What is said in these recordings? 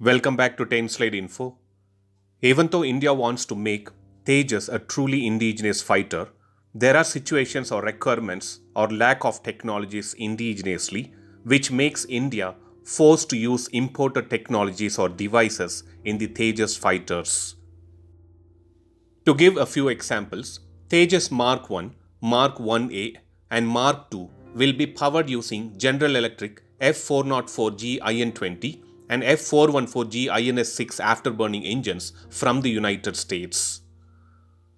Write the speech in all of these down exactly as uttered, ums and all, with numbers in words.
Welcome back to ten slide Info. Even though India wants to make Tejas a truly indigenous fighter, there are situations or requirements or lack of technologies indigenously, which makes India forced to use imported technologies or devices in the Tejas fighters. To give a few examples, Tejas Mark one, Mark one A and Mark two will be powered using General Electric F four oh four G I N twenty and F four one four G I N S six afterburning engines from the United States.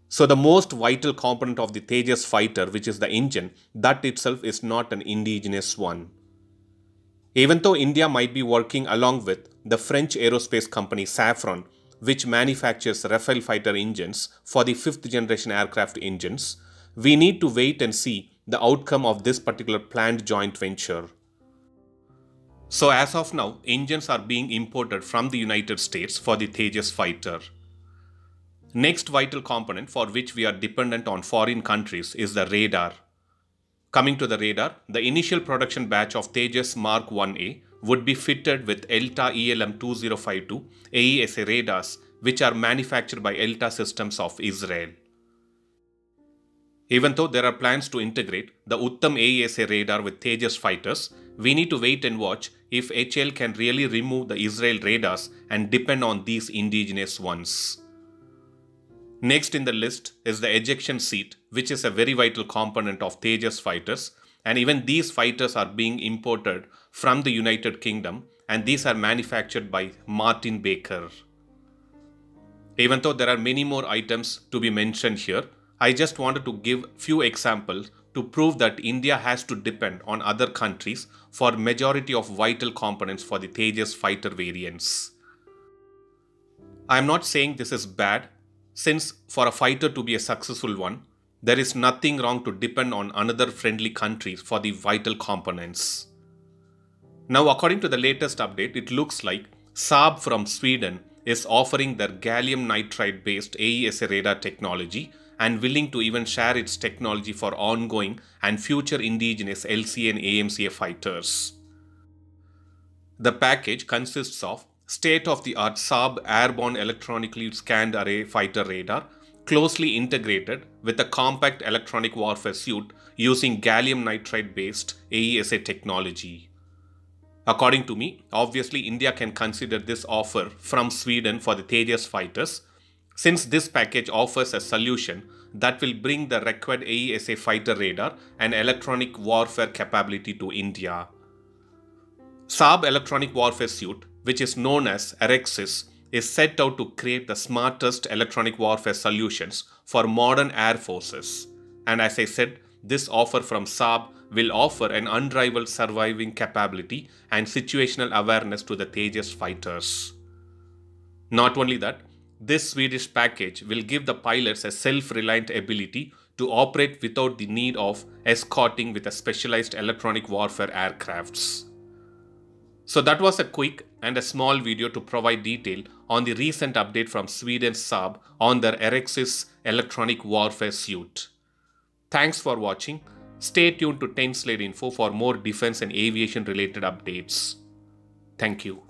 So the most vital component of the Tejas fighter, which is the engine, that itself is not an indigenous one. Even though India might be working along with the French aerospace company Safran, which manufactures Rafale fighter engines for the fifth generation aircraft engines, we need to wait and see the outcome of this particular planned joint venture. So as of now, engines are being imported from the United States for the Tejas fighter. Next vital component for which we are dependent on foreign countries is the radar. Coming to the radar, the initial production batch of Tejas Mark one A would be fitted with Elta E L M twenty fifty-two A E S A radars, which are manufactured by Elta Systems of Israel. Even though there are plans to integrate the Uttam A E S A radar with Tejas fighters, we need to wait and watch if H L can really remove the Israel radars and depend on these indigenous ones. Next in the list is the ejection seat, which is a very vital component of Tejas fighters, and even these fighters are being imported from the United Kingdom, and these are manufactured by Martin Baker. Even though there are many more items to be mentioned here, I just wanted to give few examples to prove that India has to depend on other countries for majority of vital components for the Tejas fighter variants. I am not saying this is bad, since for a fighter to be a successful one, there is nothing wrong to depend on another friendly country for the vital components. Now, according to the latest update, it looks like Saab from Sweden is offering their gallium nitride based A E S A radar technology and willing to even share its technology for ongoing and future indigenous L C A and A M C A fighters. The package consists of state-of-the-art Saab airborne electronically scanned array fighter radar, closely integrated with a compact electronic warfare suit using gallium nitride-based A E S A technology. According to me, obviously India can consider this offer from Sweden for the Tejas fighters, since this package offers a solution that will bring the required A E S A fighter radar and electronic warfare capability to India. Saab electronic warfare suit, which is known as AREXIS, is set out to create the smartest electronic warfare solutions for modern air forces. And as I said, this offer from Saab will offer an unrivaled surviving capability and situational awareness to the Tejas fighters. Not only that, this Swedish package will give the pilots a self-reliant ability to operate without the need of escorting with a specialized electronic warfare aircrafts. So that was a quick and a small video to provide detail on the recent update from Sweden's Saab on their AREXIS electronic warfare suite. Thanks for watching. Stay tuned to ten slide Info for more defense and aviation related updates. Thank you.